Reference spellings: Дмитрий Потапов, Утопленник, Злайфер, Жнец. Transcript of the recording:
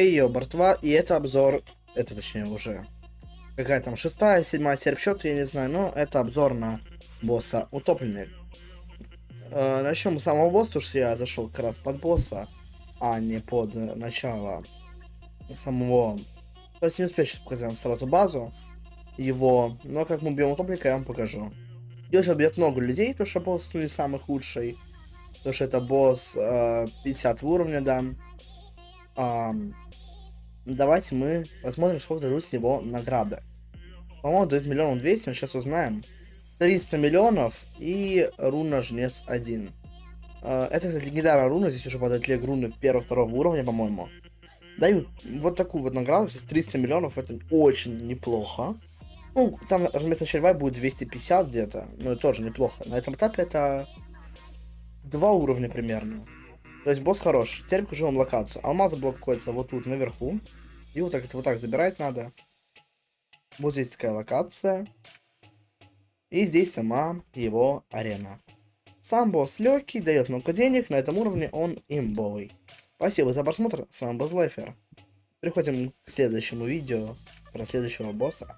ее братва, и это обзор, это точнее уже какая там, 6-я, 7-я серия в счет, я не знаю, но это обзор на босса Утопленник. Начнем с самого босса, потому что я зашел как раз под босса, а не под начало самого. То есть не успею сейчас показать сразу базу его, но как мы убьем Утопленника, я вам покажу. Ее сейчас бьет много людей, потому что босс не самый худший, потому что это босс 50 уровня, да. Давайте мы посмотрим, сколько дадут с него награды. По-моему, дает 1 200 000, но сейчас узнаем. 300 миллионов и руна Жнец 1. Это, кстати, легендарная руна, здесь уже падают лег руны 1-2 уровня, по-моему. Дают вот такую вот награду, 300 миллионов, это очень неплохо. Ну, там вместо червя будет 250 где-то, но это тоже неплохо. На этом этапе это 2 уровня примерно. То есть босс хорош. Теперь покажу вам локацию. Алмаз блокуется вот тут наверху. И вот так это вот так забирать надо. Вот здесь такая локация. И здесь сама его арена. Сам босс легкий, дает много денег. На этом уровне он имбовый. Спасибо за просмотр. С вами был Злайфер. Переходим к следующему видео про следующего босса.